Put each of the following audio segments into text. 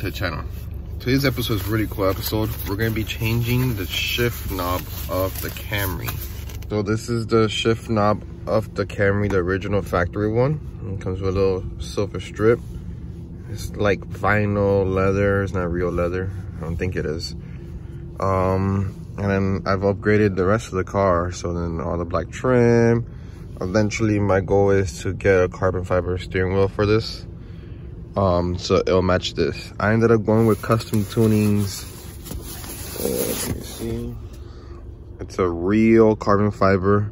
to the channel. Today's episode is a really cool episode. We're going to be changing the shift knob of the Camry. So this is the shift knob of the Camry, the original factory one. It comes with a little silver strip. It's like vinyl leather. It's not real leather. I don't think it is. And then I've upgraded the rest of the car. So then all the black trim. Eventually my goal is to get a carbon fiber steering wheel for this. So it'll match this. I ended up going with Cuztom Tuning's. Let me see. It's a real carbon fiber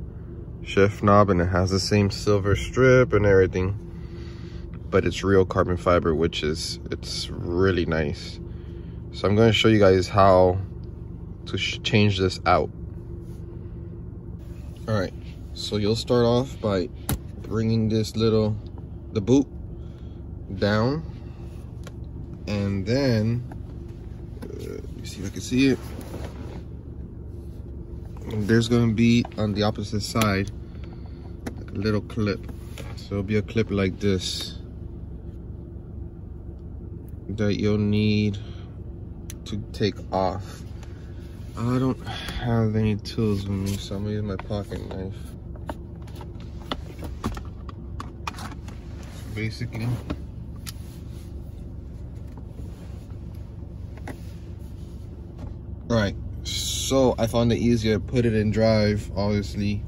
shift knob and it has the same silver strip and everything. But it's real carbon fiber, which is, it's really nice. So I'm going to show you guys how to change this out. All right, so you'll start off by bringing this little, the boot down. And then, let me see if I can see it. There's going to be on the opposite side, like a little clip. So it'll be a clip like this that you'll need to take off. I don't have any tools with me, so I'm gonna use my pocket knife. So basically, all right, so I found it easier to put it in drive, obviously.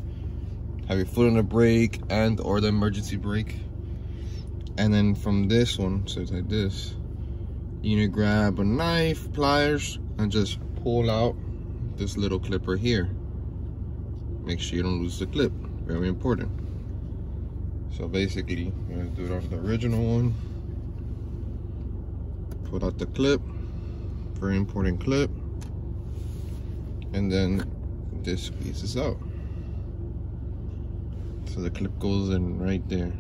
Have your foot on the brake and or the emergency brake. And then from this one, so it's like this, you need to grab a knife, pliers, and just pull out this little clip right here. Make sure you don't lose the clip, very important. So basically, you're gonna do it off the original one. Pull out the clip, very important clip. And then this squeezes out. So the clip goes in right there.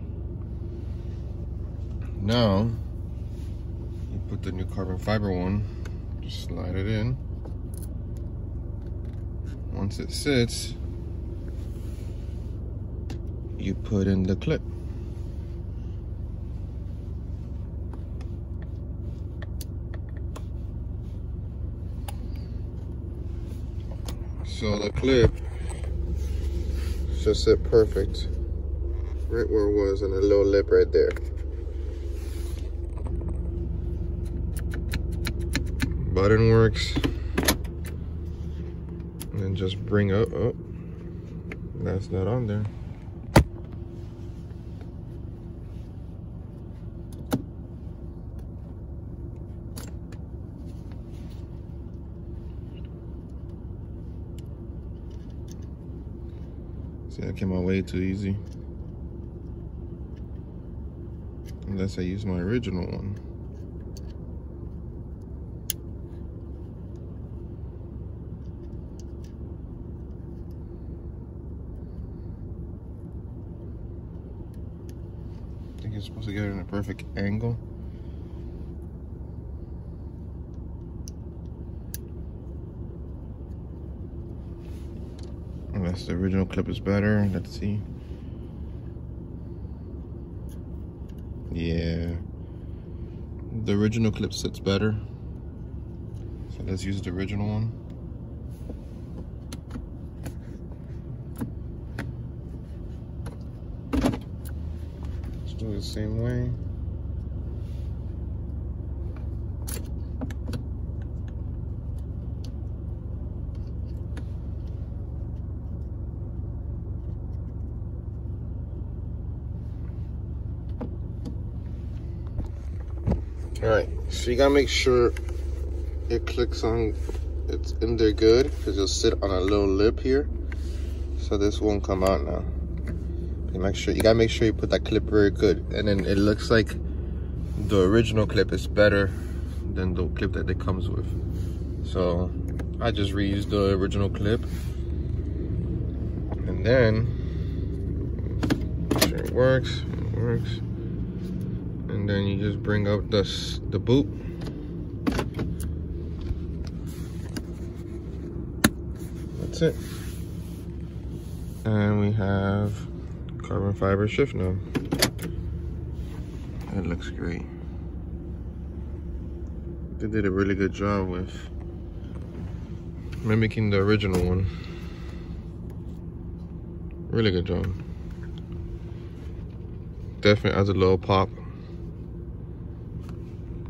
Now, put the new carbon fiber one, just slide it in. Once it sits, you put in the clip. So the clip should sit perfect right where it was, in a little lip right there. Button works, and then just bring up. Oh, that's not on there. See, that came out way too easy. Unless I use my original one. You're supposed to get it in a perfect angle. Unless the original clip is better. Let's see. Yeah. The original clip sits better. So let's use the original one. Do the same way. All right, so you gotta make sure it clicks on, it's in there good, because you'll sit on a little lip here. So this won't come out now. Make sure you gotta make sure you put that clip very good, and then it looks like the original clip is better than the clip that it comes with. So I just reused the original clip, and then make sure it works, and then you just bring up the boot. That's it, and we have carbon fiber shift knob. It looks great. they did a really good job with mimicking the original one. Really good job. Definitely adds a little pop.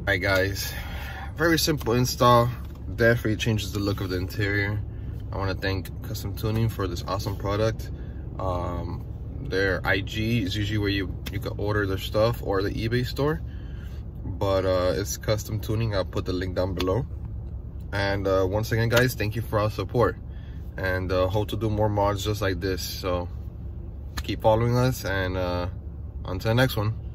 Alright guys, very simple install. Definitely changes the look of the interior. I want to thank Cuztom Tuning for this awesome product. Their IG is usually where you can order their stuff, or the eBay store, but it's Cuztom Tuning. I'll put the link down below. And once again guys, thank you for all support, and hope to do more mods just like this. So keep following us, and until the next one.